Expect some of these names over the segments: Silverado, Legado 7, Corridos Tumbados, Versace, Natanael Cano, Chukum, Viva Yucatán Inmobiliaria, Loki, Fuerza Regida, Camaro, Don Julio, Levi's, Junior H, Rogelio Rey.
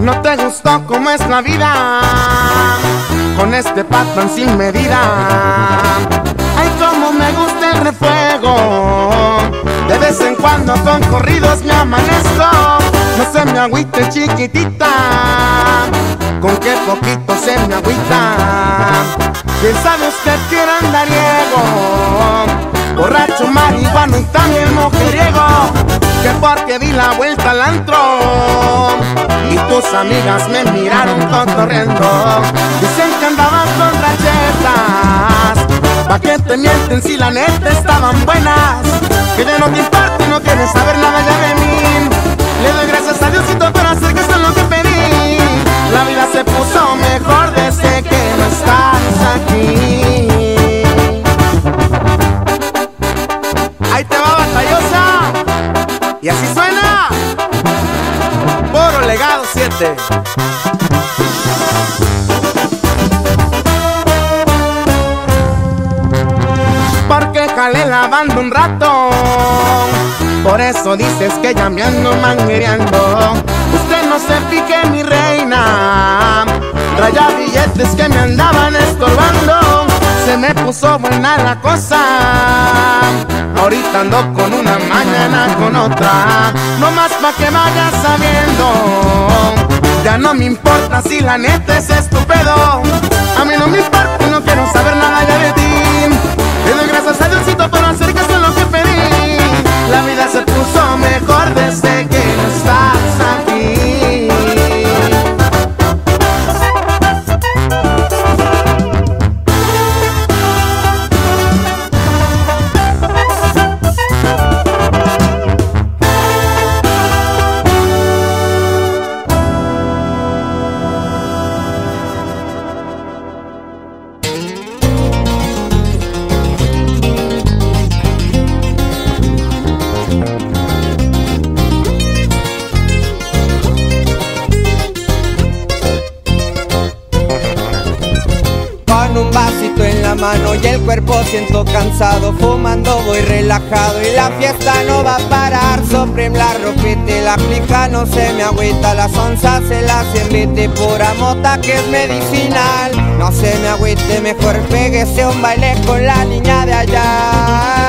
No te gustó cómo es la vida, con este patrón sin medida. Ay, cómo me gusta el refuego, de vez en cuando con corridos me amanezco. No se me agüite chiquitita, con qué poquito se me agüita. ¿Quién sabe usted que era andariego, borracho, marihuano y también mujeriego? Que porque di la vuelta al antro y tus amigas me miraron cotorreando. Dicen que andaban con rachetas, pa' que te mienten si la neta estaban buenas. Que ya no te importa y no quieres saber nada ya de mí. Le doy gracias a Diosito por hacer que esto es lo que pedí. La vida se puso mejor desde que no estás aquí. Ahí te va, batallosa. Y así suena. Puro Legado 7. Porque jalé la banda un rato, por eso dices que ya me ando manguereando. Usted no se fije, mi reina, traía billetes que me andaban estorbando. Se me puso buena la cosa, ahorita ando con una, mañana con otra. No más pa' que vayas sabiendo, ya no me importa si la neta es estúpido. A mí no me importa y no quiero saber nada ya de ti. Le doy gracias a Diosito por hacer que eso es lo que pedí. La vida se puso mejor desde que no estás aquí. Y el cuerpo siento cansado, fumando voy relajado y la fiesta no va a parar. Soprim la ropita y la clica no se me agüita, las onzas se las invite, pura mota que es medicinal. No se me agüite, mejor péguese un baile con la niña de allá.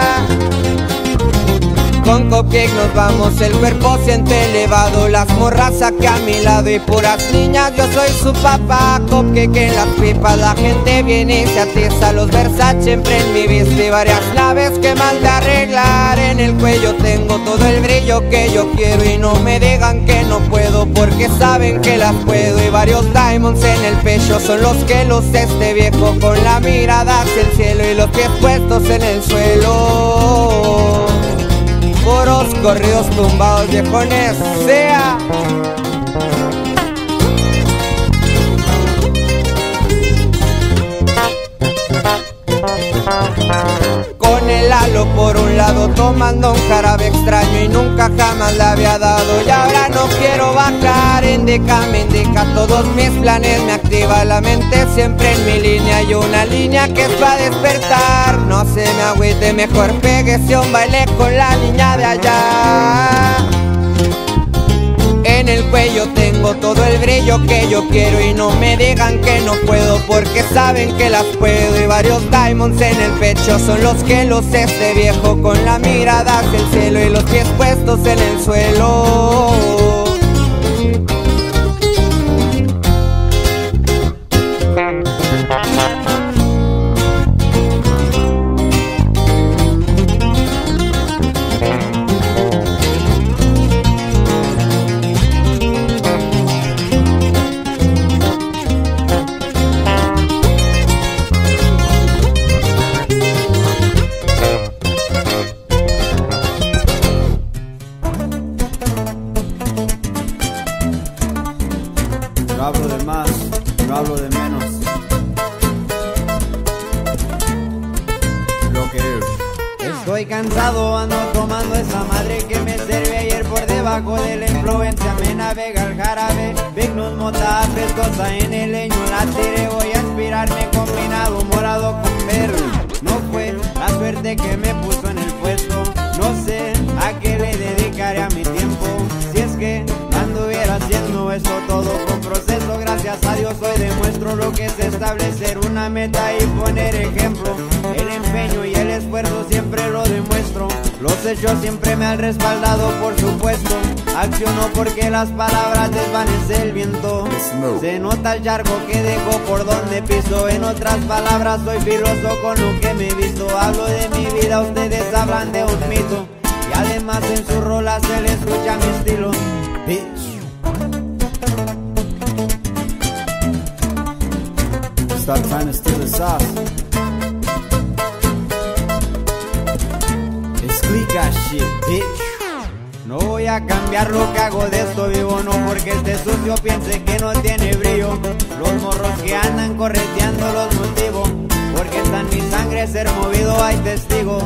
Con cupcake nos vamos, el cuerpo siente elevado, las morras aquí a mi lado y puras niñas, yo soy su papá. Cupcake en las pipas, la gente viene y se atiza, los Versace en mi vista y varias naves que mal de arreglar. En el cuello tengo todo el brillo que yo quiero y no me digan que no puedo, porque saben que las puedo. Y varios diamonds en el pecho son los que los este viejo, con la mirada hacia el cielo y los pies puestos en el suelo. Puros corridos tumbados, viejones, sea. Con el halo por un lado, tomando un jarabe extraño y nunca jamás le había dado. Y ahora no quiero bajar, indica, me indica todos mis planes, me activa la mente siempre en mi línea. Y una línea que es para despertar, no se me agüite, mejor péguese un baile con la niña de allá. En el cuello tengo todo el brillo que yo quiero y no me digan que no puedo, porque saben que las puedo. Y varios diamonds en el pecho son los que los este viejo, con la mirada hacia el cielo y los pies puestos en el suelo. Que me puso en el puesto, no sé, establecer una meta y poner ejemplo. El empeño y el esfuerzo siempre lo demuestro. Los hechos siempre me han respaldado, por supuesto. Acciono porque las palabras desvanece el viento. Se nota el charco que dejo por donde piso. En otras palabras soy filoso con lo que me he visto. Hablo de mi vida, ustedes hablan de un mito. Y además en su rola se le escucha mi estilo. Bitch, stop trying to steal the sauce. Explica shit, bitch. No voy a cambiar lo que hago, de esto vivo. No porque esté sucio piense que no tiene brillo. Los morros que andan correteando los motivo, porque está en mi sangre ser movido, hay testigos.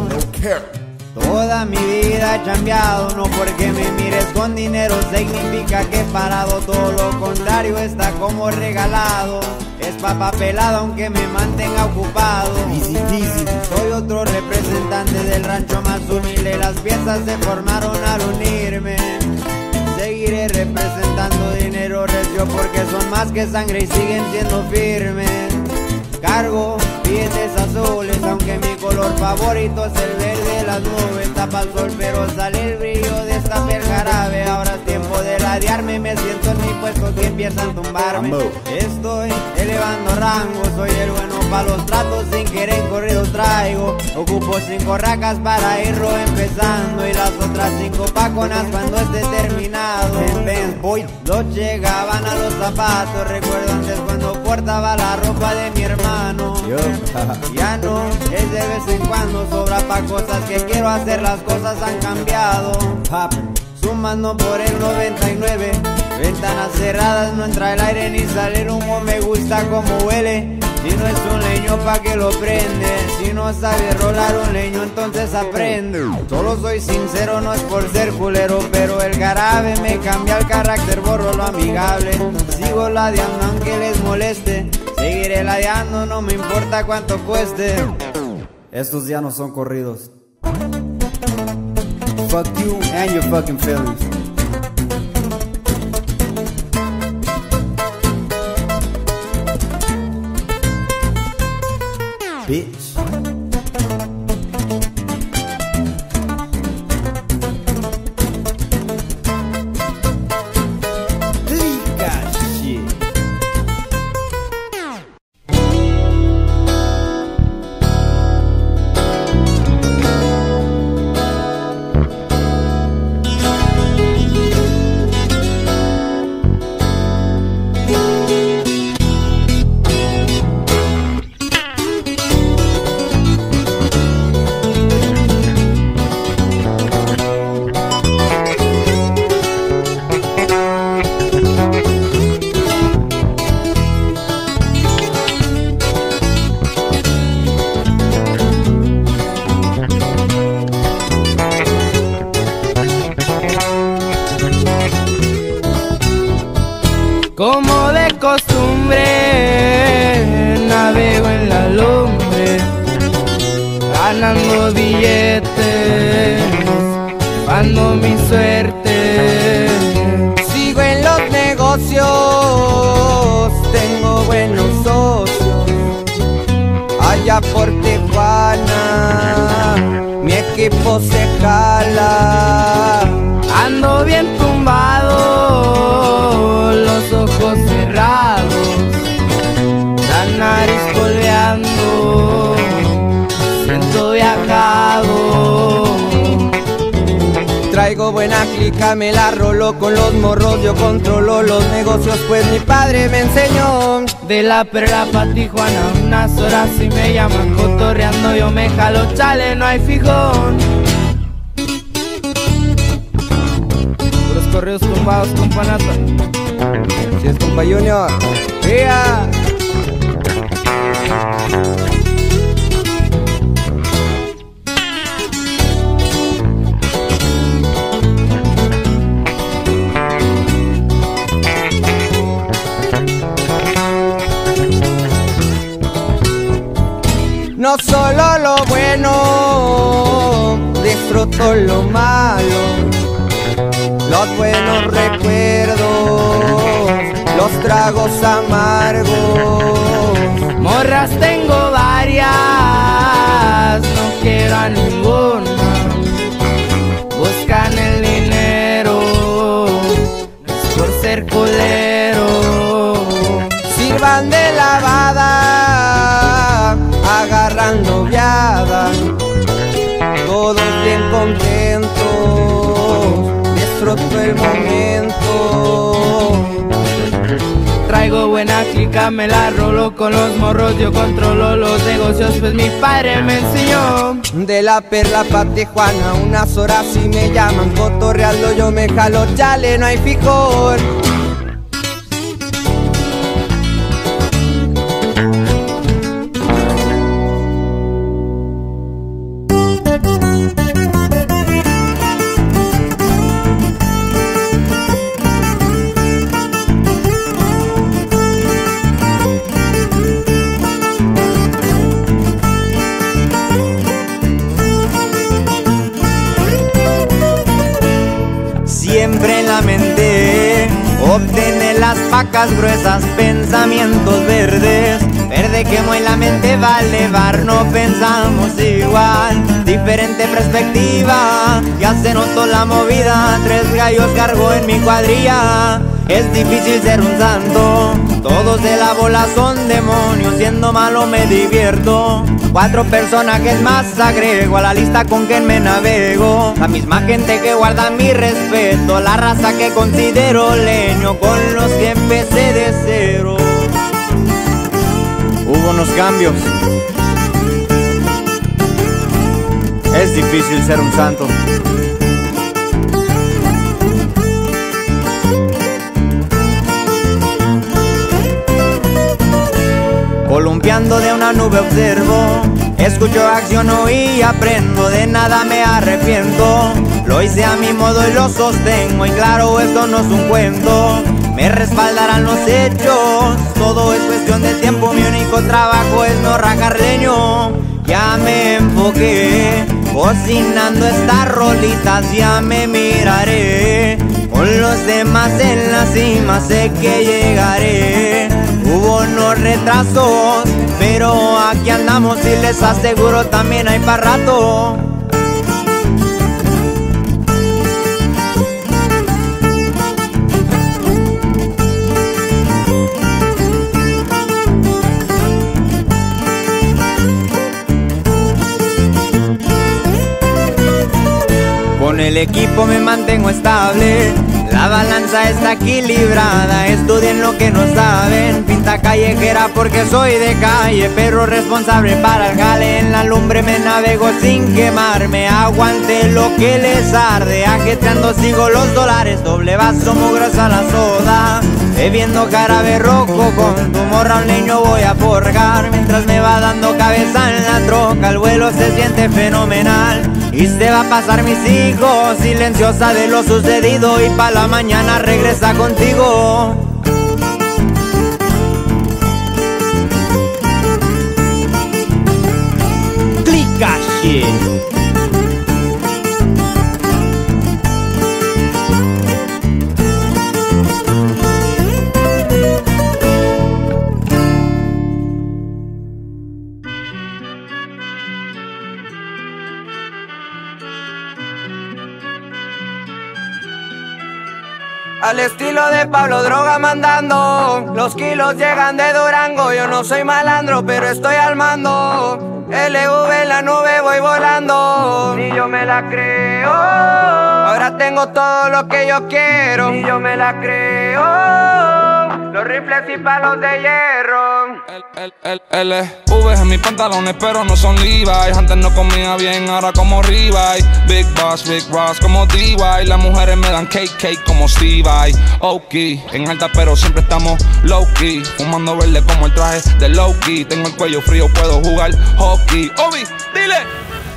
Toda mi vida he chambeado, no porque me mires con dinero significa que he parado. Todo lo contrario, está como regalado. Es papapelado aunque me mantenga ocupado. Easy, easy. Soy otro representante del rancho más humilde. Las piezas se formaron al unirme. Seguiré representando dinero recio porque son más que sangre y siguen siendo firmes. Cargo billetes azules aunque mi color favorito es el verde de las nubes. Tapa el sol pero sale el brillo de esta piel jarabe. Ahora es tiempo de ladearme, me siento en mi puesto que empiezan a tumbarme. Estoy elevando rango, soy el bueno para los tratos, sin querer corridos traigo. Ocupo 5 racas para irlo empezando y las otras 5 paconas cuando esté terminado. En Benz Boy los llegaban a los zapatos, recuerdo antes cuando portaba la ropa de mi hermano. Ya no, es de vez en cuando, sobra pa' cosas que quiero hacer, las cosas han cambiado. Sumando por el 99, ventanas cerradas, no entra el aire ni sale el humo, me gusta como huele. Si no es un leño pa' que lo prende, si no sabe rolar un leño entonces aprende. Solo soy sincero, no es por ser culero, pero el jarabe me cambia el carácter, borro lo amigable. Sigo ladeando aunque les moleste, seguiré ladeando, no me importa cuánto cueste. Estos ya no son corridos. Fuck you and your fucking feelings. Bitch. Me la roló con los morros, yo controlo los negocios, pues mi padre me enseñó. De la perla pa' Tijuana, unas horas y me llaman, cotorreando yo me jalo, chale, no hay fijón. Puros corridos tumbados, compa Nata. Si es compa Junior, ¡vea! No solo lo bueno, disfruto lo malo, los buenos recuerdos, los tragos amargos. morras tengo varias, no quiero a ninguna. Buscan el dinero, no es por ser culero. Si van de lavada, agarran noviada, todos bien contentos, disfruto el momento. Traigo buena clica, me la rolo con los morros, yo controlo los negocios, pues mi padre me enseñó. De la perla pa' Tijuana, unas horas y me llaman, cotorreando yo me jalo, chale, no hay picor. Obtener las pacas gruesas, pensamientos verdes. Verde quemo y la mente va a elevar, no pensamos igual. Diferente perspectiva, ya se notó la movida. 3 gallos cargo en mi cuadrilla, es difícil ser un santo. Todos de la bola son demonios, siendo malo me divierto. 4 personajes más agrego a la lista con quien me navego. La misma gente que guarda mi respeto, la raza que considero leño, con los que empecé de cero. Hubo unos cambios. Es difícil ser un santo. Columpiando de una nube observo, escucho, acciono y aprendo, de nada me arrepiento. Lo hice a mi modo y lo sostengo, y claro, esto no es un cuento. Me respaldarán los hechos, todo es cuestión de tiempo, mi único trabajo es no rajar leño. Ya me enfoqué, cocinando estas rolitas, ya me miraré. Con los demás en la cima sé que llegaré. Hubo unos retrasos, pero aquí andamos y les aseguro también hay pa' rato. Con el equipo me mantengo estable, la balanza está equilibrada, estudien lo que no saben. Pinta callejera porque soy de calle, perro responsable para el jale. En la lumbre me navego sin quemarme, aguante lo que les arde. Ajetreando sigo los dólares, doble vaso, mugras a la soda. Bebiendo jarabe rojo con tu morra un leño voy a forjar. Mientras me va dando cabeza en la troca, el vuelo se siente fenomenal. Y se va a pasar mis hijos, silenciosa de lo sucedido, y pa' la mañana regresa contigo. Clica shit. Al estilo de Pablo Droga mandando, los kilos llegan de Durango. Yo no soy malandro, pero estoy al mando. LV en la nube voy volando. Ni yo me la creo. Ahora tengo todo lo que yo quiero. Ni yo me la creo. Los rifles y palos de hierro. LV en mis pantalones, pero no son Levi's. Antes no comía bien, ahora como Ribeye. Big Boss como D.Y. Las mujeres me dan cake, cake como Stevie. Oki, en alta pero siempre estamos low-key. Fumando verde como el traje de Loki. Tengo el cuello frío, puedo jugar hockey. Obi, dile.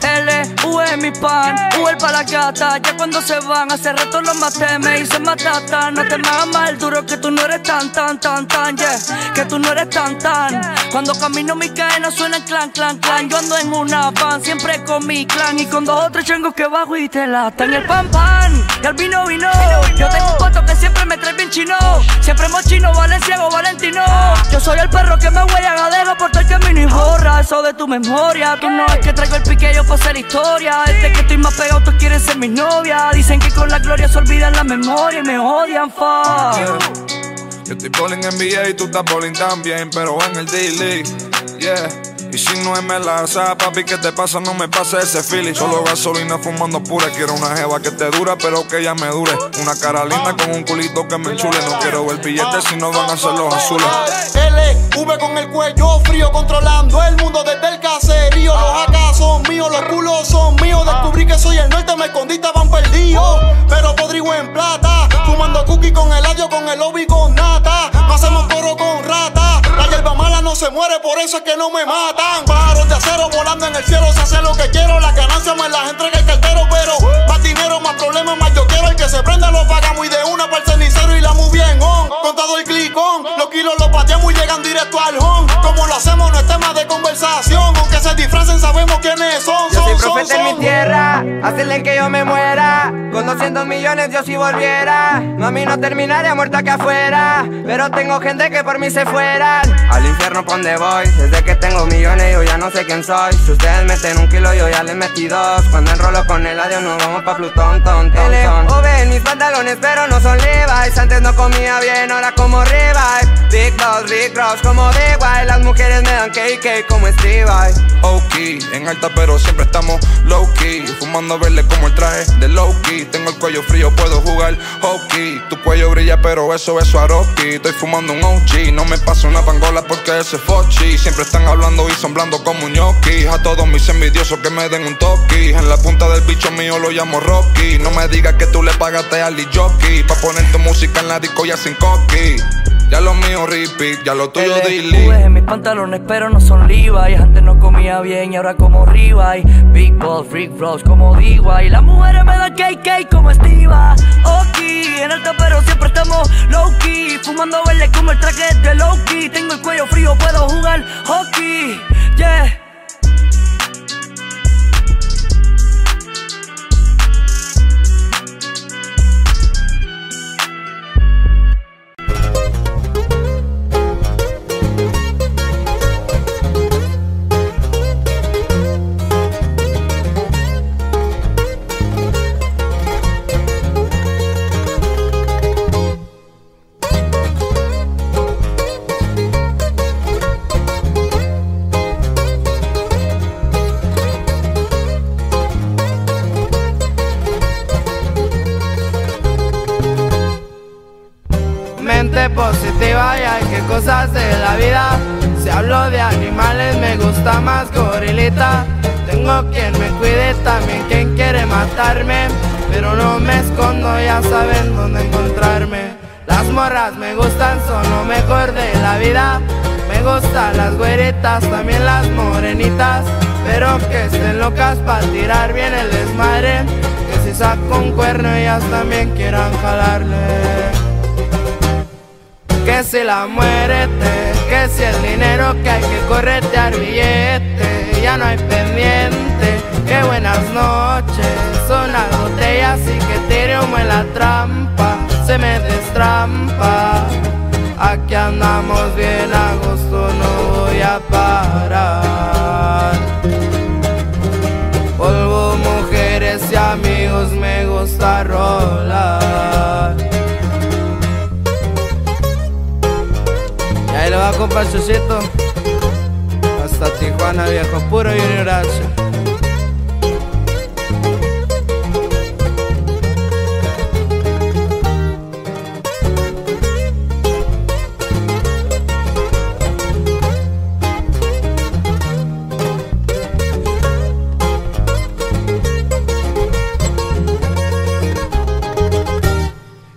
L Ué, mi pan, ué, para la gata. Ya cuando se van, hace rato los maté, me hice matata. No te me hagas mal duro, que tú no eres tan, tan, tan, tan, yeah. Que tú no eres tan, tan. Cuando camino mis cadenas suenan clan, clan, clan. Yo ando en una van, siempre con mi clan. Y con dos o tres changos que bajo y te latan. El pan, pan, y al vino, vino. Yo tengo un pato que siempre me trae bien chino. Siempre mochino, valenciano, valentino. Yo soy el perro que me huele a gadeja por todo el camino y borra eso de tu memoria. Tú no es que traigo el pique, yo pa' hacer historia. Desde que estoy más pegado, tú quieres ser mi novia. Dicen que con la gloria se olvidan la memoria y me odian, fa. Yeah. Yo estoy bowling en VA y tú estás bowling también, pero en el D-League, yeah. Y si no es melaza, papi, ¿qué te pasa? No me pasa ese feeling. Solo gasolina fumando pura. Quiero una jeva que te dura, pero que ella me dure. Una cara linda con un culito que me enchule. No quiero el billete si no van a ser los azules. LV con el cuello frío, controlando el mundo desde el caserío. Los acá son míos, los culos son míos. Descubrí que soy el norte, me escondí, estaban perdidos. Pero podrigo en plata, fumando cookie con el adio, con el lobby, con nata. No hacemos toro con rata. La hierba mala no se muere, por eso es que no me mata. Pájaros de acero volando en el cielo, se hace lo que quiero. Las ganancias me las entrega el cartero, pero más dinero, más problemas, más yo quiero. El que se prenda lo pagamos y de una para el cenicero y la muy bien on. Contado el clicón, los kilos los pateamos y llegan directo al home. Como lo hacemos no es tema de conversación, aunque se disfracen sabemos quiénes son. Yo soy profeta en mi tierra, hacerle que yo me muera. Con 200 millones yo si volviera, mami no terminaría muerta acá afuera. Pero tengo gente que por mí se fueran al infierno por donde voy, desde que tengo millones. Yo ya no sé quién soy. Si ustedes meten un kilo, yo ya les metí dos. Cuando enrolo con el adiós, nos vamos pa' Plutón, ton, ton, ton. LOV, mis pantalones, pero no son Levi's. Antes no comía bien, ahora como Revive. Big Boss, Big Cross, como The Wild. Las mujeres me dan KK como Steve Oki, en alta, pero siempre estamos low-key. Fumando verle como el traje de Loki. Tengo el cuello frío, puedo jugar hockey. Tu cuello brilla, pero eso, Aroki. Estoy fumando un OG, no me paso una pangola porque ese Fochi. Siempre están hablando y blando como un ñoqui. A todos mis envidiosos que me den un toqui. En la punta del bicho mío lo llamo Rocky. No me digas que tú le pagaste al jockey pa' poner tu música en la disco ya sin coqui. Ya lo mío repeat, ya lo tuyo dili. LV, mis pantalones pero no son Levi's. Antes no comía bien y ahora como Revive. Big Ball, Freak Bros como D-Way. Las mujeres me dan KK como Estiva. Oki, en alta pero siempre estamos low-key. Fumando verde como el traje de Loki. Tengo el cuello frío, puedo jugar hockey. Yeah. Positiva y hay que cosas de la vida. Si hablo de animales me gusta más gorilita. Tengo quien me cuide, también quien quiere matarme, pero no me escondo, ya saben dónde encontrarme. Las morras me gustan, son lo mejor de la vida. Me gustan las güeritas, también las morenitas, pero que estén locas pa' tirar bien el desmadre. Que si saco un cuerno ellas también quieran jalarle. Que si la muérete, que si el dinero que hay que corretear billete, ya no hay pendiente. Que buenas noches, son las botellas y que tire humo en la trampa, se me destrampa. Aquí andamos bien a gusto, no voy a parar. Polvo, mujeres y amigos, me gusta rolar. Lo va a comprar Chuchito hasta Tijuana, viejo, puro Junior H.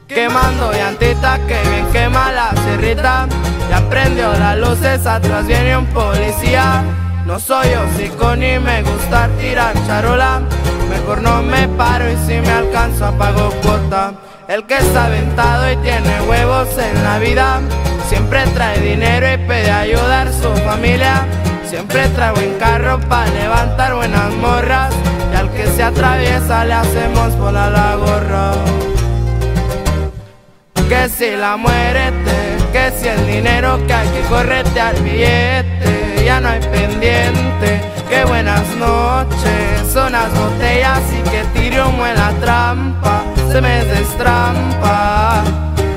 Quemando llantita, que bien quema la cerrita. Ya prendió las luces, atrás viene un policía. No soy hocico ni me gusta tirar charola. Mejor no me paro y si me alcanza pago cuota. El que es aventado y tiene huevos en la vida siempre trae dinero y pide ayudar a su familia. Siempre trae buen carro para levantar buenas morras, y al que se atraviesa le hacemos volar la gorra. Que si la muérete, que si el dinero, que hay que corretear billete. Ya no hay pendiente, que buenas noches, son las botellas y que tire humo en la trampa. Se me destrampa,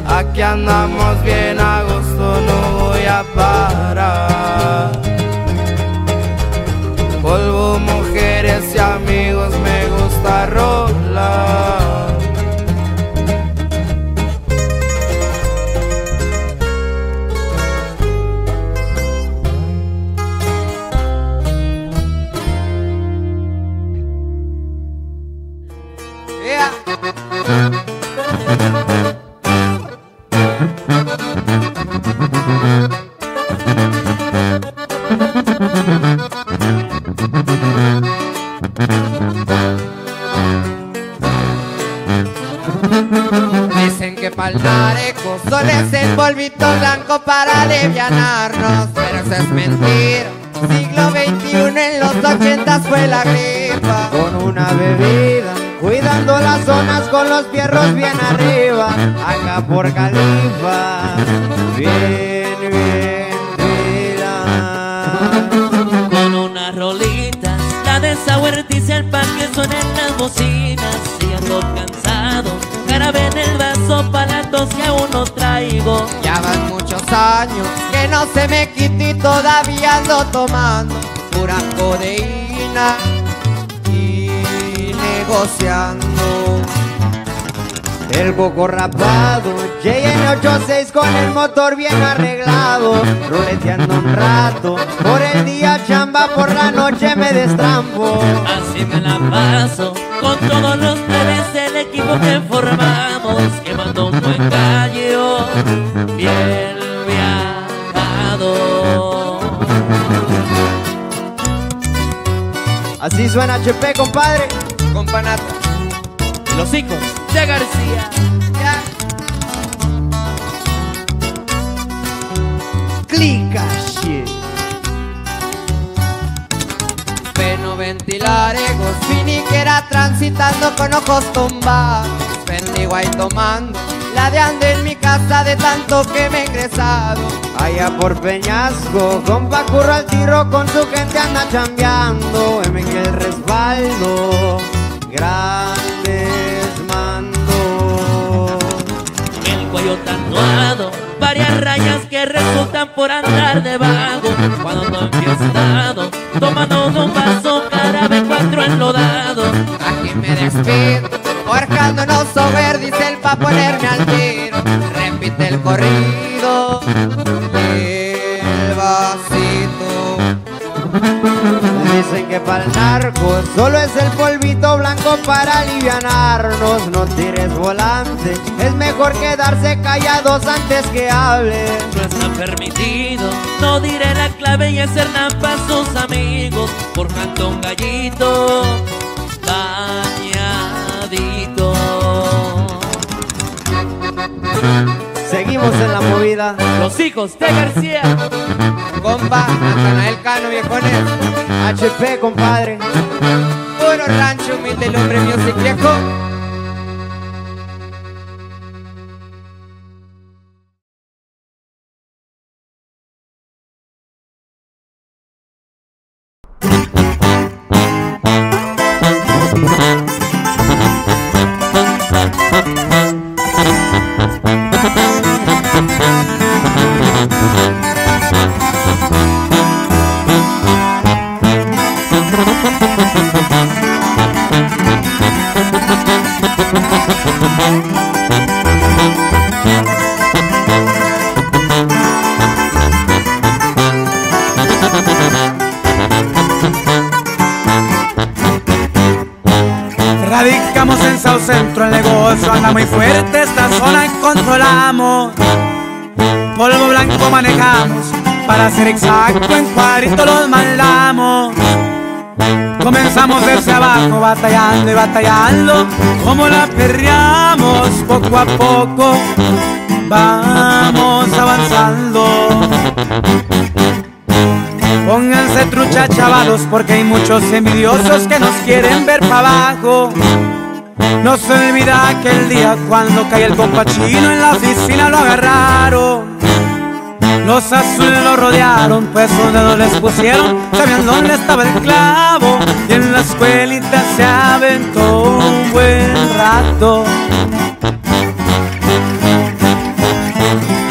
aquí andamos bien a gusto, no voy a parar. Polvo, mujeres y amigos, me gusta rolar. Dicen que palmarejo solo es el polvito blanco para alivianarnos, pero eso es mentira. Siglo XXI, en los 80 fue la gripa. Con una bebida, cuidando las zonas, con los fierros bien arriba, acá por Califa. Bien, bien, vida. Con unas rolitas, la de esa huerticia, pa' que suenen las bocinas. Y ando cansado, jarabe en el vaso, pa' las dos que aún no traigo. Ya van muchos años que no se me quite y todavía ando tomando pura codeína. Negociando el coco rapado, JN86 con el motor bien arreglado, ruleteando un rato, por el día chamba, por la noche me destrampo. Así me la paso, con todos los plebes del equipo que formamos, llevando un buen gallo, bien viajado. Así suena HP, compadre. Companata, los hijos de García. Yeah. Clica shit. Peno ventilar egos, finiquera transitando con ojos tumbados. Pendigua y tomando, ladeando en mi casa de tanto que me he ingresado. Allá por Peñasco, compa curro al tiro, con su gente anda chambeando. En el respaldo grandes mandos. El cuello tatuado, varias rayas que resultan por andar de vago. Cuando no enfiestado, tomando un vaso, jarabe 4 enlodado. Aquí me despido, forjándonos over diesel pa' ponerme al tiro. Repite el corrido, el vasito. Dicen que para el narco solo es el polvito blanco para alivianarnos. No tires volante, es mejor quedarse callados antes que hable. No está permitido, no diré la clave y hacer trampa a sus amigos. Por tanto un gallito bañadito. Seguimos en la movida. Los hijos de García. Compa, Natanael Cano, viejones. HP, compadre. Puro rancho, humilde el hombre music viejo. Radicamos en Sao Centro, el negocio anda muy fuerte, esta zona controlamos. Polvo blanco manejamos, Para ser exacto, en cuadritos los mandamos. Comenzamos desde abajo, batallando y batallando. Como la perreamos, poco a poco vamos avanzando. Pónganse trucha, chavalos, porque hay muchos envidiosos que nos quieren ver para abajo. No se olvida aquel día cuando cae el compa chino, en la oficina lo agarraron. Los azules lo rodearon, pues sus dedos les pusieron, sabían dónde estaba el clavo. Y en la escuelita se aventó un buen rato.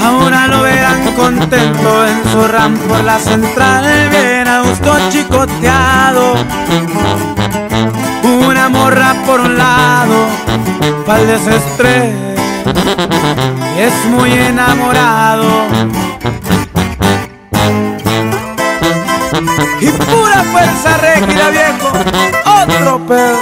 Ahora lo verán contento en su ram por la central, bien a gusto chicoteado. Una morra por un lado, pa'l desestrés, es muy enamorado. Y pura fuerza rígida, viejo, otro pedo.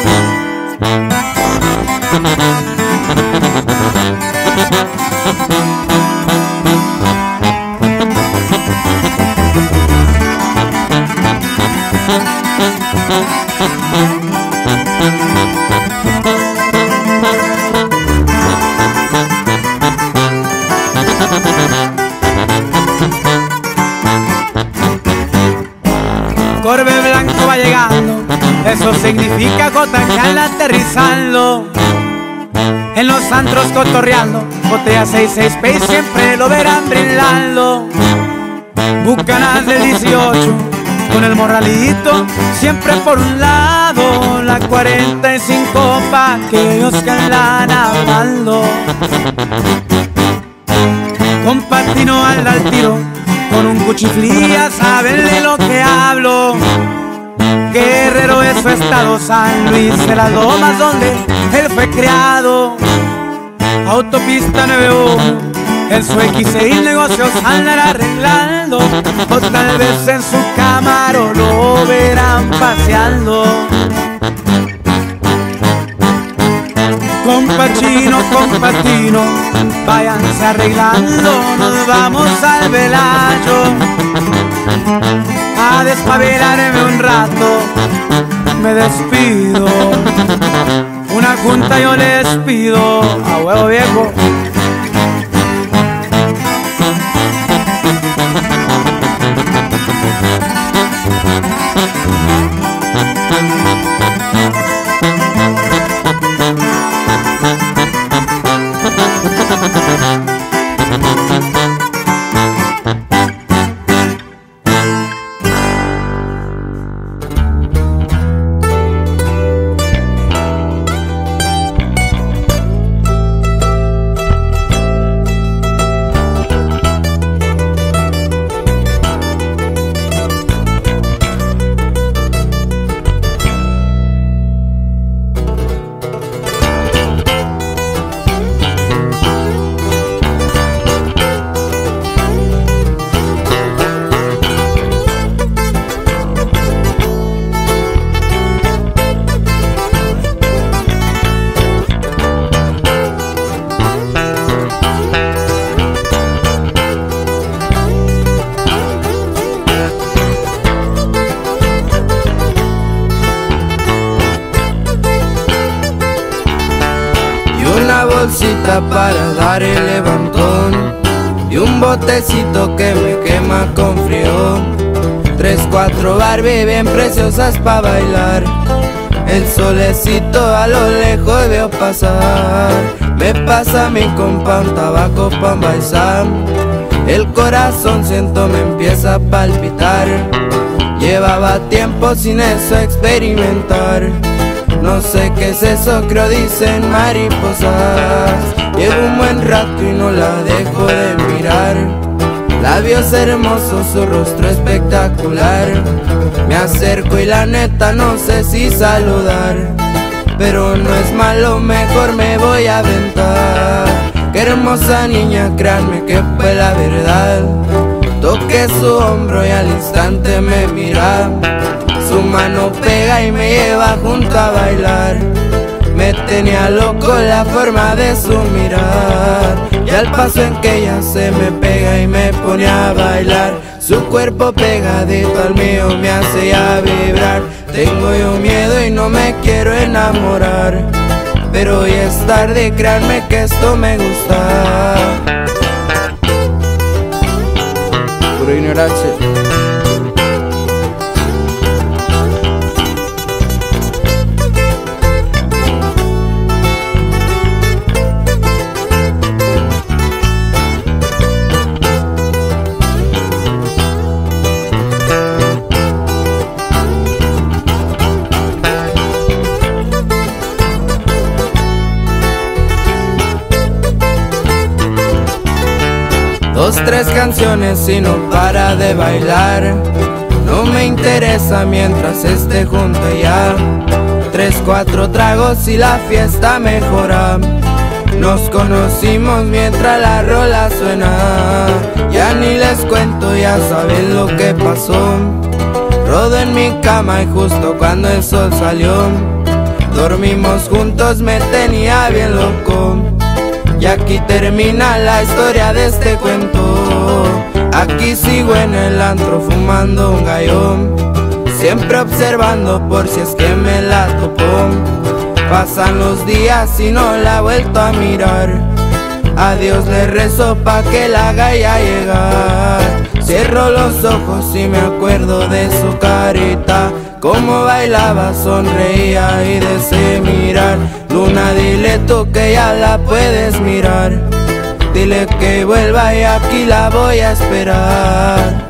Corbe blanco va llegando, eso significa Cotajal aterrizando. En los antros cotorreando, botella 666 siempre lo verán brindando. Bucanas del 18, con el morralito, siempre por un lado. La 45 pa' aquellos que andan hablando. Con Patino anda al tiro, con un cuchiflía saben de lo que hablo. Guerrero es su estado, San Luis de las Lomas donde él fue criado. Autopista 91, en su X6 negocios andan arreglando. O tal vez en su Camaro lo verán paseando. Compa chino, compa tino, váyanse arreglando, nos vamos al Velayo a despabilarme un rato, me despido. Una junta yo les pido, a huevo viejo. Para dar el levantón y un botecito que me quema con frío. 3, 4 Barbie bien preciosas pa' bailar. El solecito a lo lejos veo pasar. Me pasa mi compa un tabaco pa' embalsar. El corazón siento me empieza a palpitar. Llevaba tiempo sin eso experimentar. No sé qué es eso, creo dicen mariposas. Llevo un buen rato y no la dejo de mirar. Labios hermosos, su rostro espectacular. Me acerco y la neta no sé si saludar. Pero no es malo, mejor me voy a aventar. Qué hermosa niña, créanme que fue la verdad. Toqué su hombro y al instante me mira. Su mano pega y me lleva junto a bailar. Me tenía loco la forma de su mirar. Y al paso en que ella se me pega y me pone a bailar. Su cuerpo pegadito al mío me hace ya vibrar. Tengo yo miedo y no me quiero enamorar, pero hoy es tarde y créanme que esto me gusta. Puro Junior H. Dos, tres canciones y no para de bailar. No me interesa mientras esté junto a ella. Tres, cuatro tragos y la fiesta mejora. Nos conocimos mientras la rola suena. Ya ni les cuento, ya saben lo que pasó. Rodo en mi cama y justo cuando el sol salió, dormimos juntos, me tenía bien loco. Y aquí termina la historia de este cuento. Aquí sigo en el antro fumando un gallón, siempre observando por si es que me la topó. Pasan los días y no la he vuelto a mirar. A Dios le rezo pa' que la haga ya llegar. Cierro los ojos y me acuerdo de su carita, cómo bailaba, sonreía y de ese mirar. Luna, dile tú que ya la puedes mirar, dile que vuelva y aquí la voy a esperar.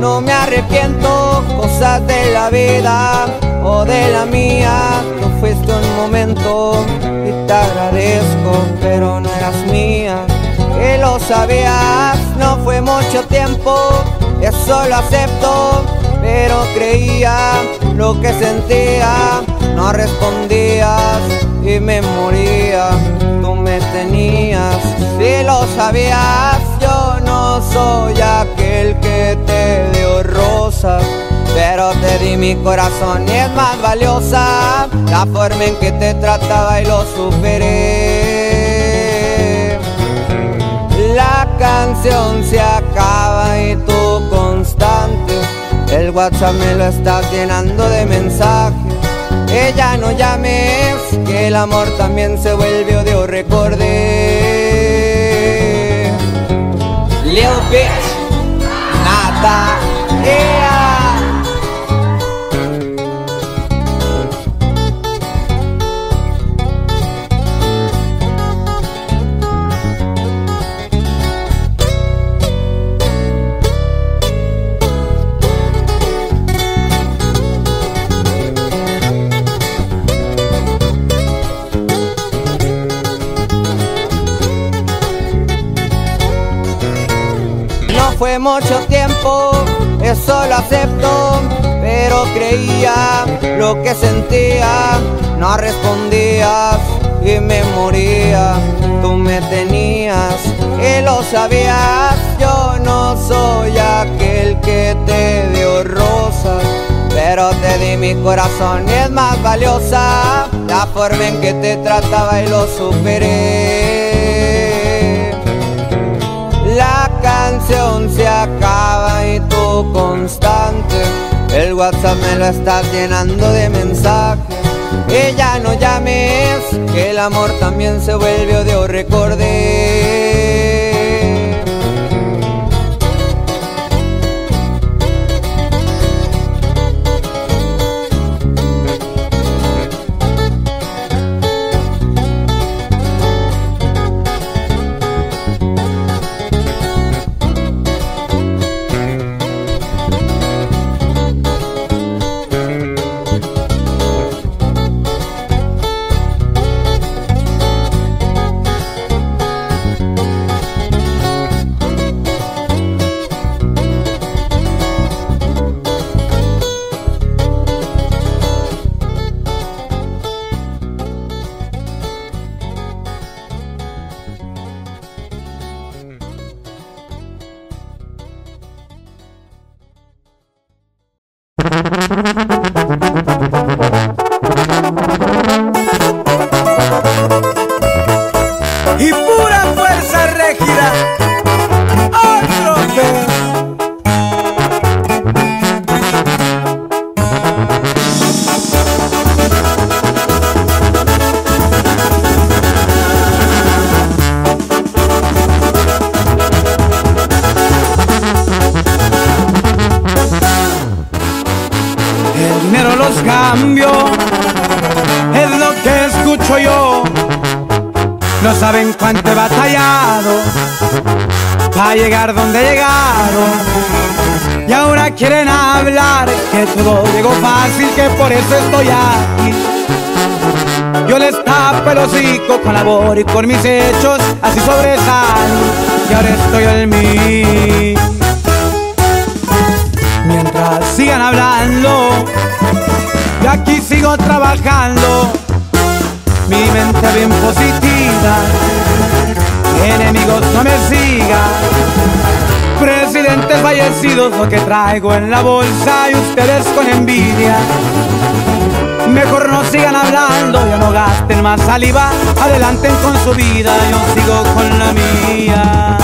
No me arrepiento, cosas de la vida o de la mía. Tú fuiste un momento y te agradezco, pero no eras mía. Y lo sabías, no fue mucho tiempo, eso lo acepto. Pero creía lo que sentía, no respondías y me moría. Tú me tenías, si lo sabías, yo no soy aquel que te dio rosas, pero te di mi corazón y es más valiosa la forma en que te trataba y lo superé. La canción se acaba y tú constante, el WhatsApp me lo estás llenando de mensajes. Que ya no llames, que el amor también se vuelve odio, recordé. Lil bitch, nada, yeah. Fue mucho tiempo, eso lo acepto, pero creía lo que sentía, no respondías y me moría. Tú me tenías y lo sabías, yo no soy aquel que te dio rosas, pero te di mi corazón y es más valiosa la forma en que te trataba y lo superé. La canción se acaba y tú constante, el WhatsApp me lo estás llenando de mensajes. que ya no llames, que el amor también se vuelve odio, recordé. A llegar donde llegaron, y ahora quieren hablar que todo llegó fácil, que por eso estoy aquí. Yo les tapo el hocico con labor y con mis hechos, así sobresalo, y ahora estoy en mí. Mientras sigan hablando, yo aquí sigo trabajando, mi mente bien positiva. Enemigos no me sigan, presidentes fallecidos, lo que traigo en la bolsa y ustedes con envidia. Mejor no sigan hablando, ya no gasten más saliva, adelanten con su vida, yo sigo con la mía.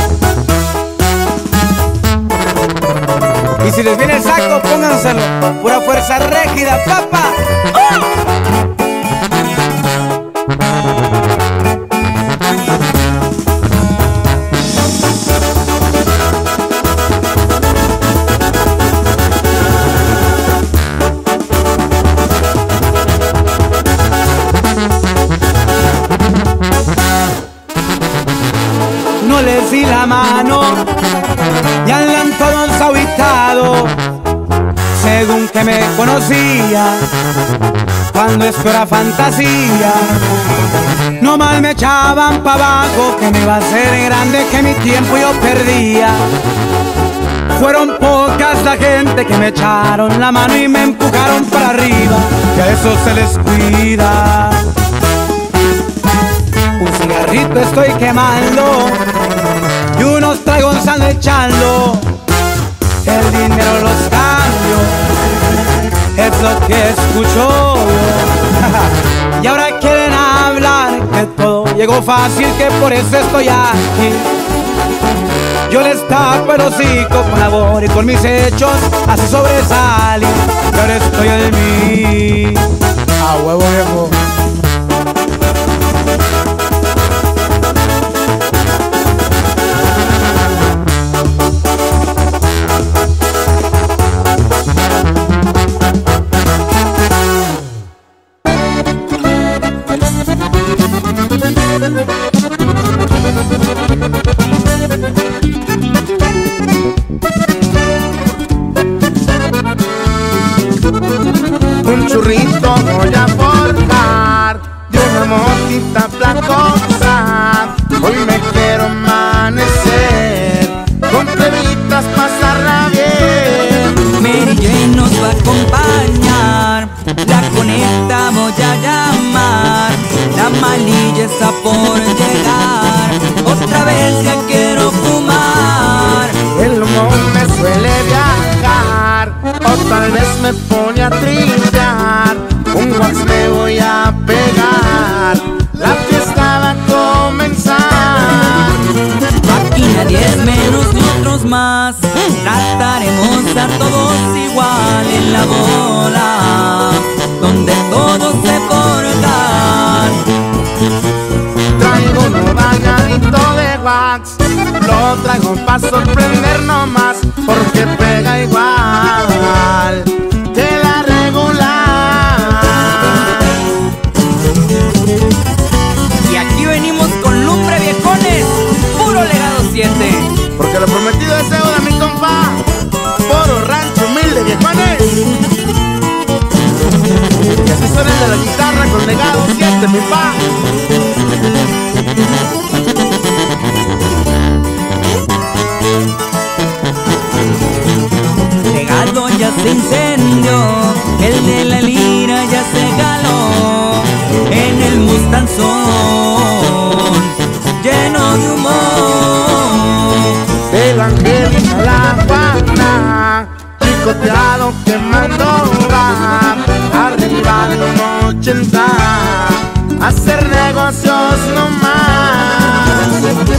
Y si les viene el saco, pónganselo, pura fuerza rígida, papá. ¡Oh! Y la mano, y andan todos aguitados, según que me conocía, cuando esto era fantasía. No mal me echaban pa' abajo, que me iba a hacer grande, que mi tiempo yo perdía. Fueron pocas la gente que me echaron la mano y me empujaron para arriba, que a eso se les cuida. Un cigarrito estoy quemando y unos tragos ando echando. El dinero, los cambios, es lo que escucho. Y ahora quieren hablar que todo llegó fácil, que por eso estoy aquí. Yo les tapo el hocico con labor y con mis hechos, así sobresalí, y ahora estoy en mí. A huevo, viejo. Todos igual en la bola, donde todos se ponen. mi pa. Legado ya se incendió, el de la lira ya se caló, en el Mustanzón lleno de humor. El ángel a la Habana, picoteado quemando bar, arriba de los 80, hacer negocios nomás.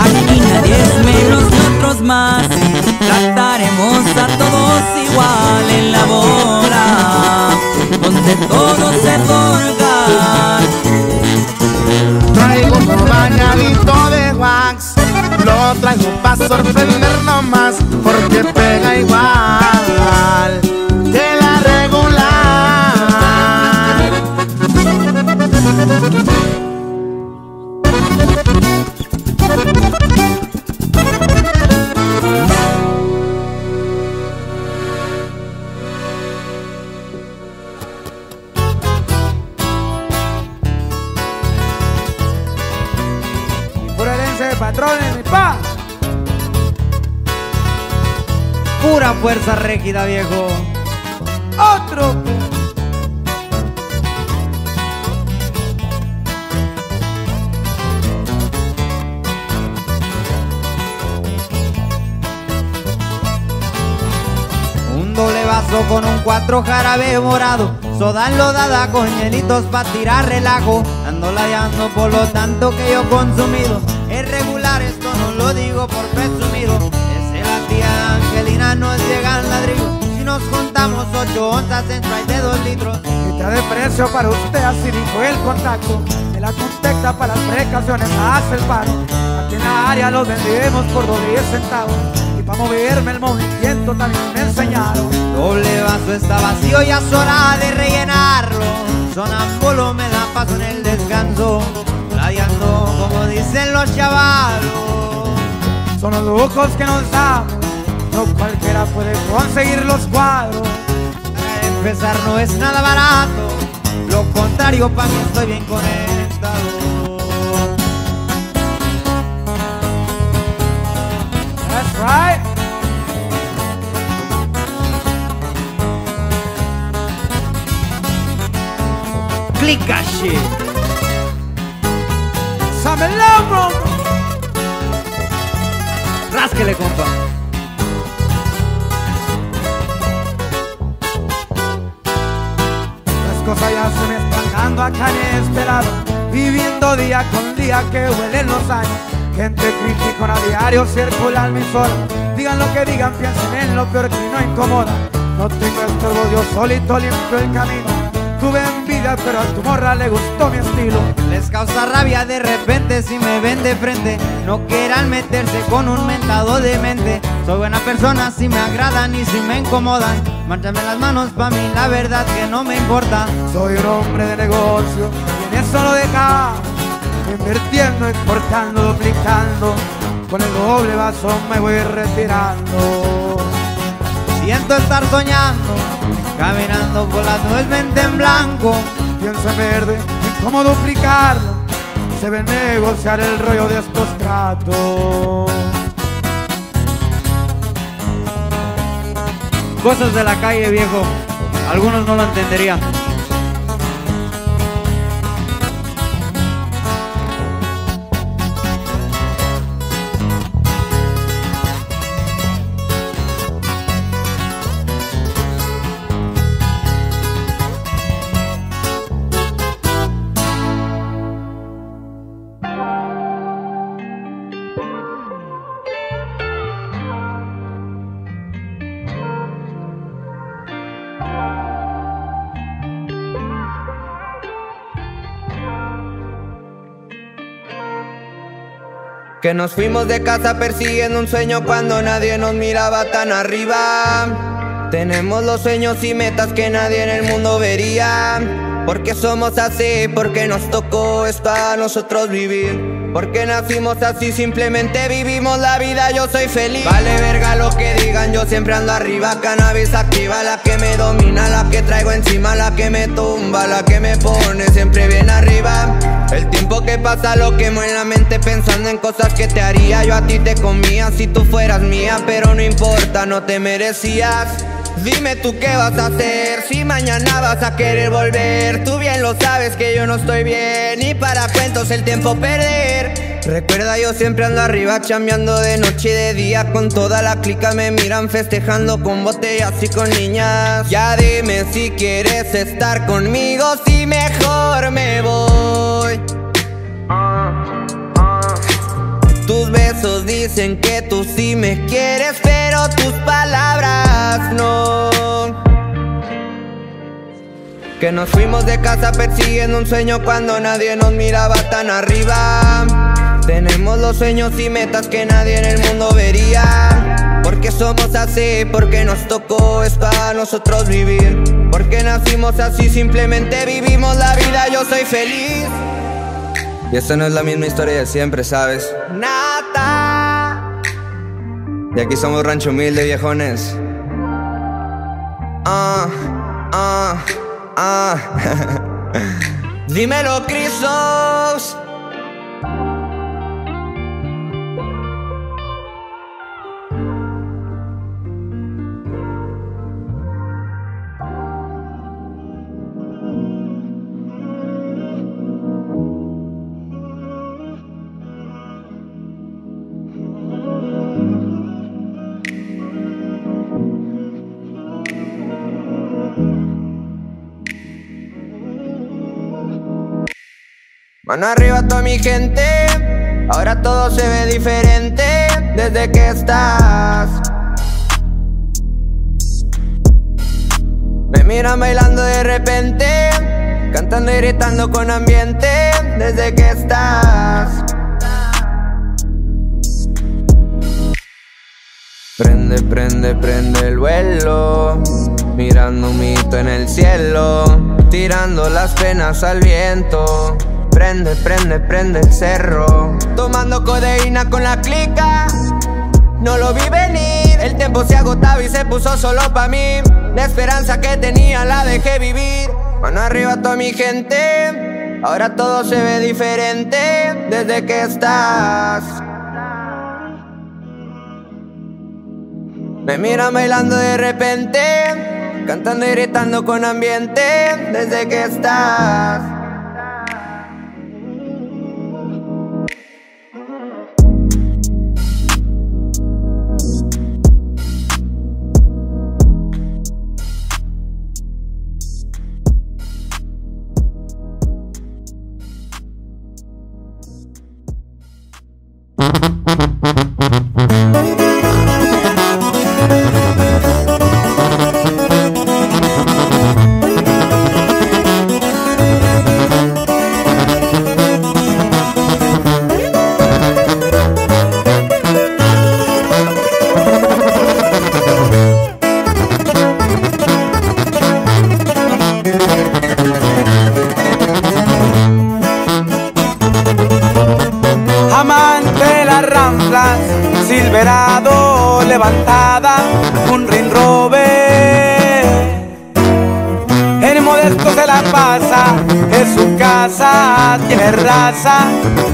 Aquí nadie es menos que otros más, trataremos a todos igual en la bola, donde todo se otorga. Traigo un bañadito de wax, lo traigo pa' sorprender nomás, porque pega igual que la regular. Patrones, mi pa. Pura fuerza rígida, viejo. Otro. Un doble vaso con un 4 jarabe morado, soda enlodada con hielitos pa' tirar relajo. Ando ladeando por lo tanto que yo he consumido. Es regular, esto no lo digo por presumido. Desde la tía Angelina nos llegan ladrillos. Si nos juntamos 8 onzas en trae de 2 litros. Mitad de precio para usted, así dijo el contacto. De la contacta para las precauciones hace el paro. Aquí en la área los vendemos por 2.10 centavos. Y para moverme el movimiento también me enseñaron. Doble vaso está vacío, ya es hora de rellenarlo. Sonámbulo me da paso en el descanso, radiando como dicen los chavalos. Son los lujos que nos damos, no cualquiera puede conseguir los cuadros. Para empezar no es nada barato, lo contrario pa' mí estoy bien conectado. That's right. Clica shit. Samelón, rásquele, compa. Las cosas ya se me están dando acá inesperado, viviendo día con día que huelen los años. Gente criticona a diario circular mi sol. Digan lo que digan, piensen en lo peor que no incomoda. No tengo estorbo, yo solito limpio el camino. Tuve envidia, pero a tu morra le gustó mi estilo. Les causa rabia de repente si me ven de frente. No quieran meterse con un mentado de mente. Soy buena persona si me agradan y si me incomodan. Márchame las manos, pa' mí la verdad que no me importa. Soy un hombre de negocio, y en eso lo deja. Invirtiendo, exportando, duplicando. Con el doble vaso me voy retirando. Siento estar soñando, caminando por las nubes, mente en blanco. Pienso en verde y cómo duplicarlo. Se ve negociar el rollo de estos tratos. Cosas de la calle, viejo. Algunos no lo entenderían. Que nos fuimos de casa persiguiendo un sueño cuando nadie nos miraba tan arriba. Tenemos los sueños y metas que nadie en el mundo vería. Porque somos así, porque nos tocó esto a nosotros vivir. Porque nacimos así, simplemente vivimos la vida, yo soy feliz. Vale verga lo que digan, yo siempre ando arriba. Cannabis activa, la que me domina, la que traigo encima, la que me tumba, la que me pone siempre bien arriba. El tiempo que pasa lo quemo en la mente pensando en cosas que te haría. Yo a ti te comía si tú fueras mía, pero no importa, no te merecías. Dime tú qué vas a hacer, si mañana vas a querer volver. Tú bien lo sabes que yo no estoy bien, y para cuentos el tiempo perder. Recuerda, yo siempre ando arriba, chambeando de noche y de día. Con toda la clica me miran festejando con botellas y con niñas. Ya dime si quieres estar conmigo, si mejor me voy. Tus besos dicen que tú sí me quieres, pero tus palabras no. Que nos fuimos de casa persiguiendo un sueño cuando nadie nos miraba tan arriba. Tenemos los sueños y metas que nadie en el mundo vería. Porque somos así, porque nos tocó, es para nosotros vivir. Porque nacimos así, simplemente vivimos la vida, yo soy feliz. Y esta no es la misma historia de siempre, ¿sabes? Nata. Y aquí somos rancho humilde, viejones. Dímelo, Crisos. Mano arriba toda mi gente, ahora todo se ve diferente desde que estás. Me miran bailando de repente, cantando y gritando con ambiente desde que estás. Prende, prende, prende el vuelo, mirando un mito en el cielo, tirando las penas al viento. Prende, prende, prende el cerro. Tomando codeína con la clica, no lo vi venir. El tiempo se agotaba y se puso solo pa' mí. La esperanza que tenía la dejé vivir. Mano arriba a toda mi gente, ahora todo se ve diferente desde que estás. Me miran bailando de repente, cantando y gritando con ambiente desde que estás.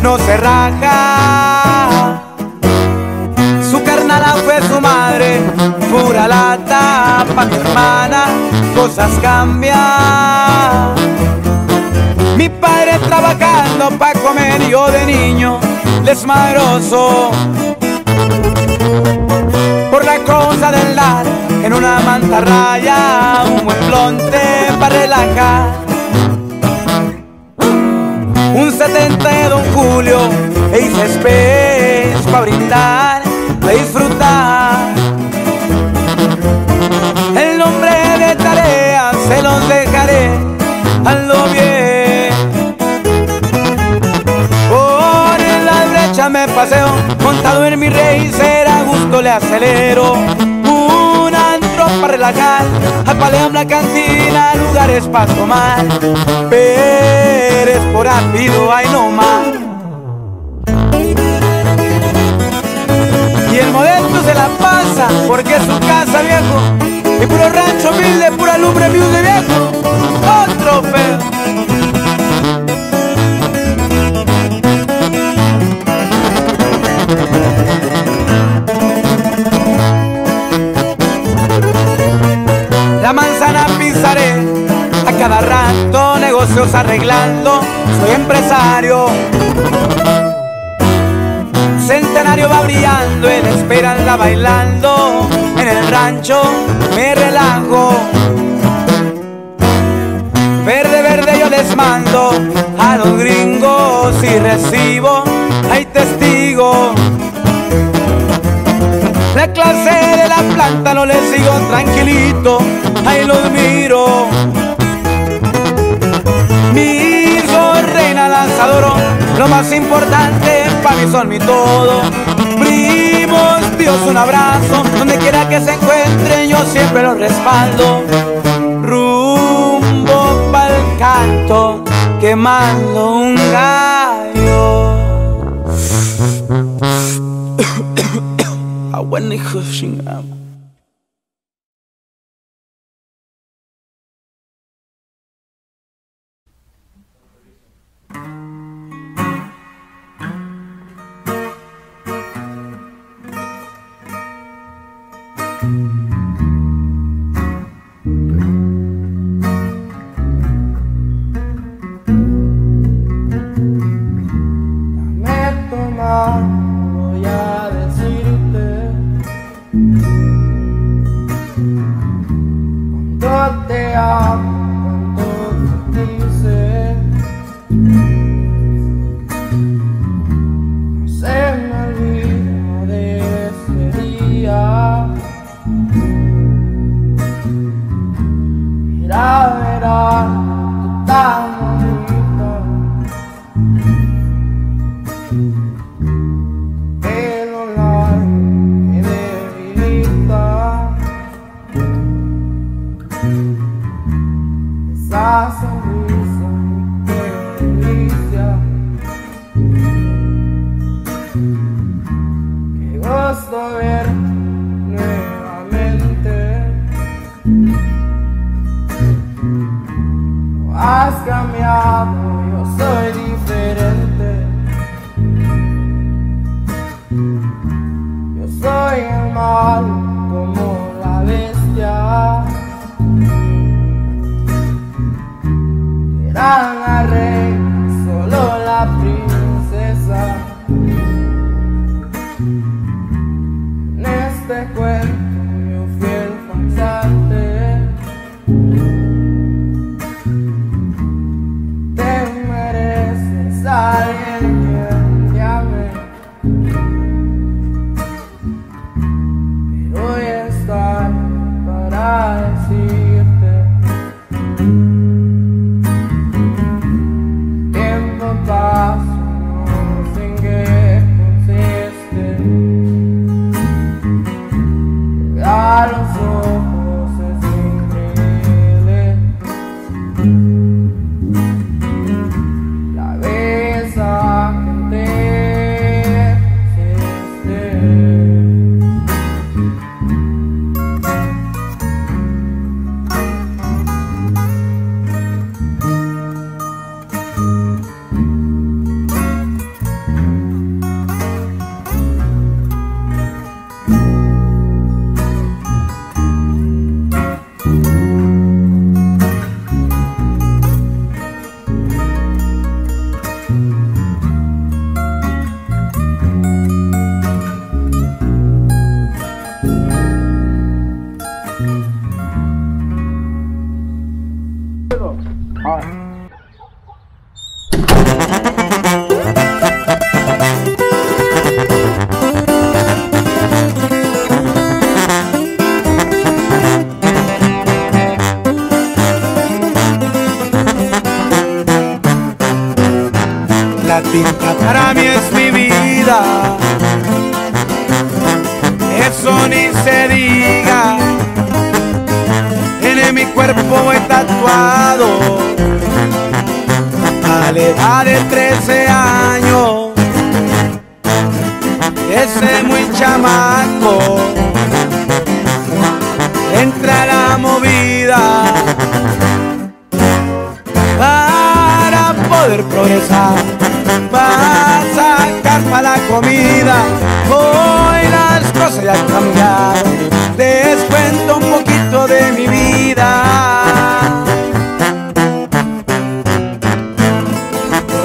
No se raja, su carnala fue su madre, pura lata pa' mi hermana, cosas cambian. Mi padre trabajando pa' comer, yo de niño desmadroso, por la cosa del lar, en una mantarraya, un buen blonte pa' relajar. Un 70 de Don Julio e hice espes pa' brindar, pa' disfrutar. El nombre de tarea se los dejaré al lo bien. Por la brecha me paseo, montado en mi rey, será gusto le acelero. Un antro pa' relajar, al paleón, la cantina, lugares pa' tomar. Pero por rápido, ay no más. se la pasa, porque es su casa, viejo. Y puro rancho humilde, pura lumbre, view de viejo. Otro feo. La manzana pisaré, a cada rato negocios arreglando, soy empresario. Centenario va brillando, en espera anda bailando, en el rancho me relajo. Verde, verde yo les mando a los gringos y recibo, hay testigos. La clase de la planta no le sigo tranquilito, ahí los miro. Mis dos reinas las adoro, lo más importante para mí son mi todo. Primos, Dios, un abrazo, donde quiera que se encuentren yo siempre los respaldo. Rumbo pa'l canto, quemando un gallo. Buen hijo de chingada. Dame tomar. Te amo, cuánto te quise. No se me olvida de ese día. Mira, verás, tú tan bonita, pelo largo y debilita. Esa sonrisa, qué delicia, qué gusto ver nuevamente. No has cambiado, yo soy diferente. Yo soy el mal como la bestia. Era la reina, solo la princesa. En este cuento yo fui el farsante. Te mereces a alguien que ame, pero hoy es tarde para decir. A los ojos es increíble. La besa que te existe. chamaco, entra la movida para poder progresar, para sacar para la comida. Hoy las cosas ya han cambiado, les cuento un poquito de mi vida.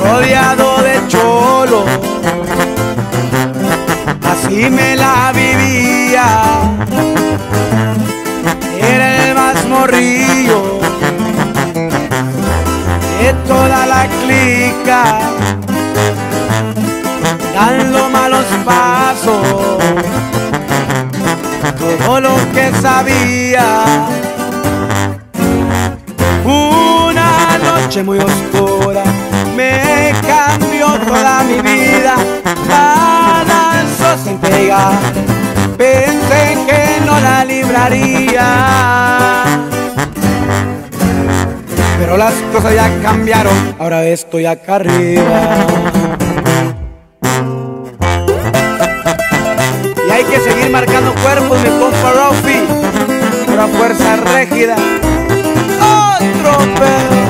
Rodeado de cholos, así me la vivía. Era el más morrillo de toda la clica, dando malos pasos, todo lo que sabía. Una noche muy oscura me cambió toda mi vida. Sin pegar, pensé que no la libraría, pero las cosas ya cambiaron, ahora estoy acá arriba. Y hay que seguir marcando cuerpos, mi compa Rofi, una fuerza rígida. Otro pedo.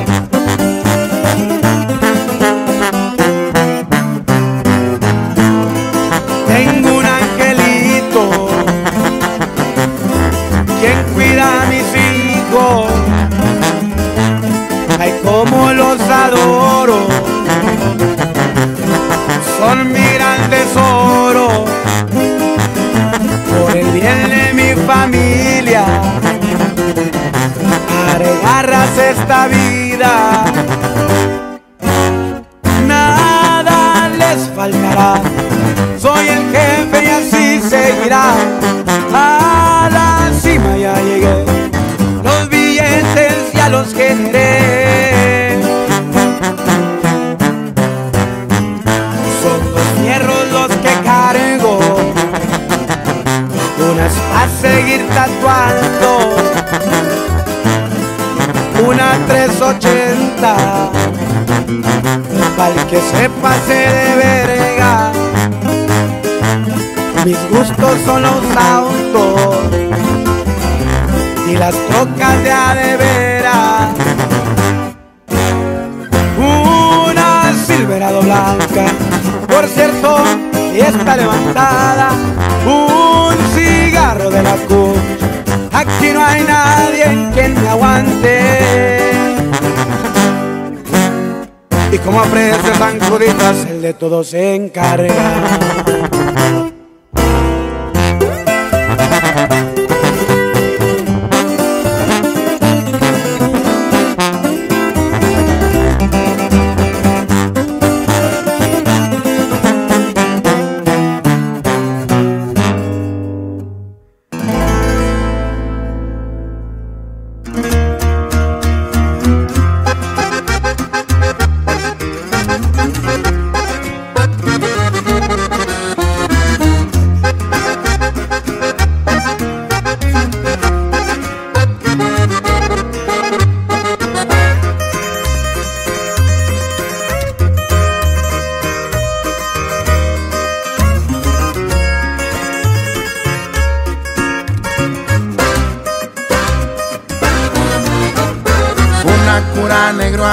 Como los adoro, son mi gran tesoro. Por el bien de mi familia, haré garras esta vida. Nada les faltará, soy el jefe y así seguirá. A la cima ya llegué, los billetes ya los generé. A seguir tatuando una 380 para el que se pase de verga. Mis gustos son los autos y las trocas de a de veras. Una Silverado blanca, por cierto, y está levantada. Un cigarro de la cruz, aquí no hay nadie que me aguante. Y como ofrece tan cruditas, el de todo se encarga.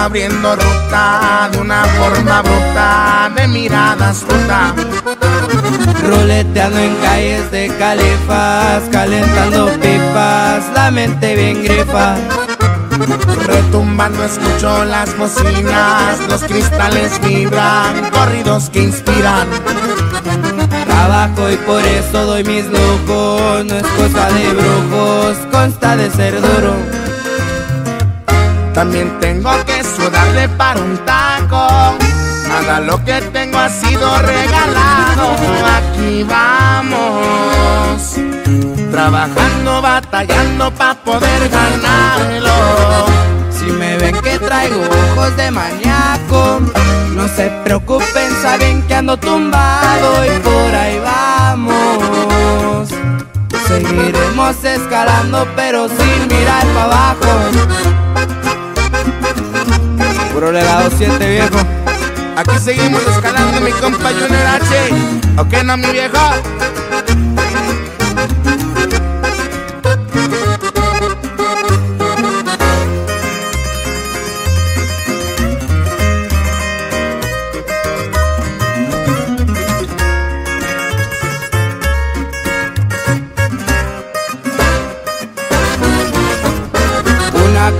Abriendo ruta de una forma bruta, de miradas ruta. Ruleteando en calles de califas, calentando pipas, la mente bien grifa. Retumbando escucho las bocinas, los cristales vibran, corridos que inspiran. Trabajo y por eso doy mis lujos, no es cosa de brujos, consta de ser duro. También tengo que sudarle para un taco, nada lo que tengo ha sido regalado. Aquí vamos, trabajando, batallando pa' poder ganarlo. Si me ven que traigo ojos de maníaco, no se preocupen, saben que ando tumbado. Y por ahí vamos, seguiremos escalando pero sin mirar para abajo. Puro Legado 7, viejo. Aquí seguimos escalando, mi compa Junior H. ¿O qué no, mi viejo?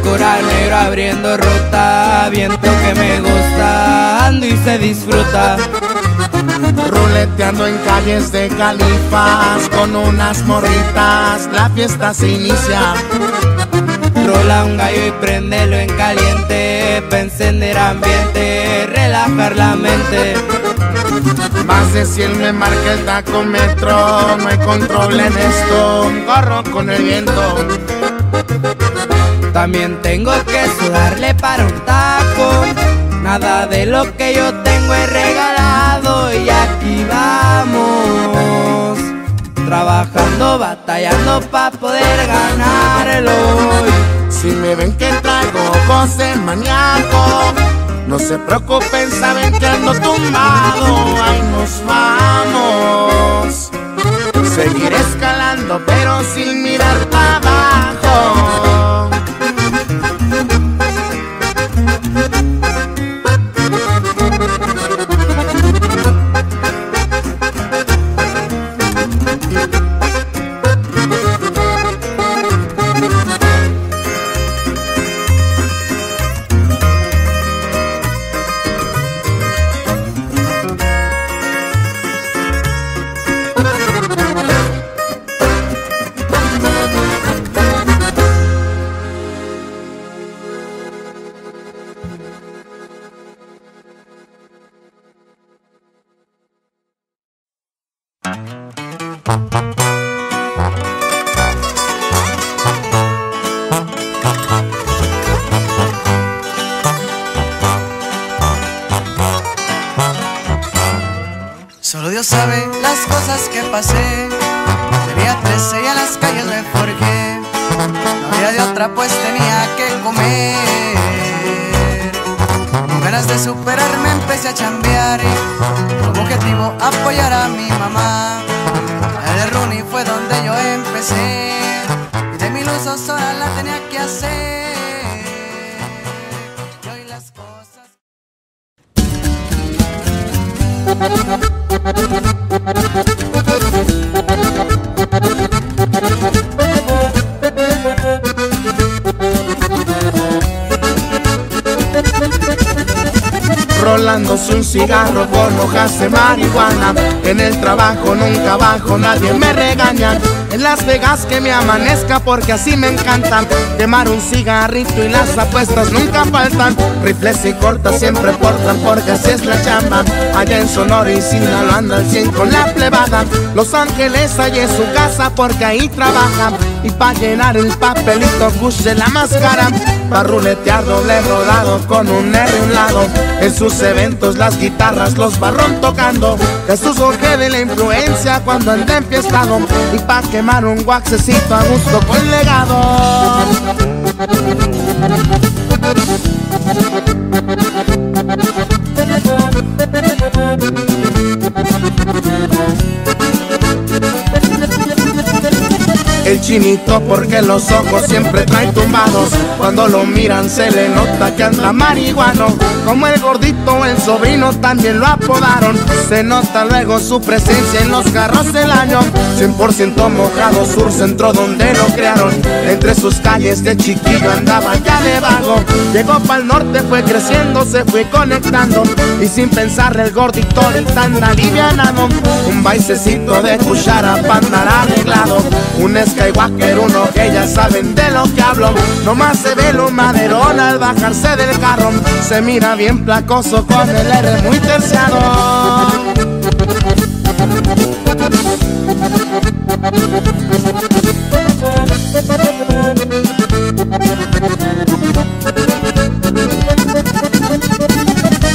Coralero abriendo ruta, viento que me gusta, ando y se disfruta. Ruleteando en calles de Califas, con unas morritas, la fiesta se inicia. Rola un gallo y prendelo en caliente, pa' encender ambiente, relajar la mente. Más de 100 me marca el tacometro, no hay control en esto, corro con el viento. También tengo que sudarle para un taco, nada de lo que yo tengo es regalado. Y aquí vamos, trabajando, batallando para poder ganarlo. Si me ven que traigo ojos de maníaco, no se preocupen, saben que ando tumbado. Ahí nos vamos, seguir escalando pero sin mirar para abajo. Solo Dios sabe las cosas que pasé. Tenía 13 y a las calles me forjé. No había de otra, pues tenía que comer. Con ganas de superarme empecé a chambear. Como objetivo apoyar a mi mamá. El Rooney fue donde yo empecé. Y de mi luz sola la tenía que hacer. Yo y las cosas. Rolándose un cigarro con hojas de marihuana. En el trabajo nunca bajo, nadie me regaña. En Las Vegas que me amanezca porque así me encantan. Quemar un cigarrito y las apuestas nunca faltan. Rifles y cortas siempre portan porque así es la chamba. Allá en Sonora y Sinaloa anda al 100 con la plebada. Los Ángeles allá es su casa porque ahí trabaja. Y pa' llenar el papelito puse la máscara. Pa' ruletear doble rodado con un R a un lado. En sus eventos las guitarras los barrón tocando. Jesús Jorge de la influencia cuando anda enfiestado. Y pa' quemar un guaxecito a gusto con Legado. El chinito porque los ojos siempre trae tumbados. Cuando lo miran se le nota que anda marihuano. Como el gordito, el sobrino también lo apodaron. Se nota luego su presencia en los carros del año. 100% mojado sur centro donde lo crearon. Entre sus calles de chiquillo andaba ya de vago. Llegó pa'l norte, fue creciendo, se fue conectando. Y sin pensar el gordito ahorita anda alivianado. Un baisecito de cuchara pa' andar arreglado. Un Skywalker uno que ya saben de lo que hablo. Nomás se ve lo maderón al bajarse del carro. Se mira bien placoso con el R muy terciado.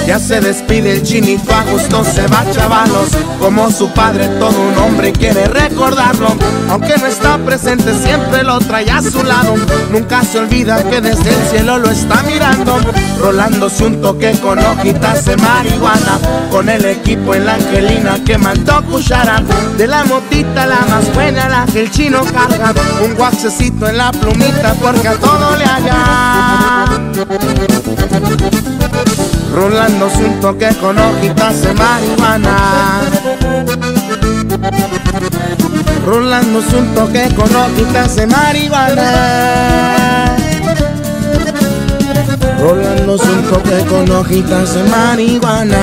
Ya se despide el Jimmy Fajos, no se va, chavalos. Como su padre, todo un hombre quiere recordarlo. Aunque no está presente, siempre lo trae a su lado. Nunca se olvida que desde el cielo lo está mirando, rolándose un toque con hojitas de marihuana, con el equipo en la Angelina quemando cuchara. De la motita la más buena, la que el chino carga, un guaxecito en la plumita porque a todo le haga. Rolándose un toque con hojitas de marihuana, rolándose un toque con hojitas de marihuana, rolándose un toque con hojitas de marihuana.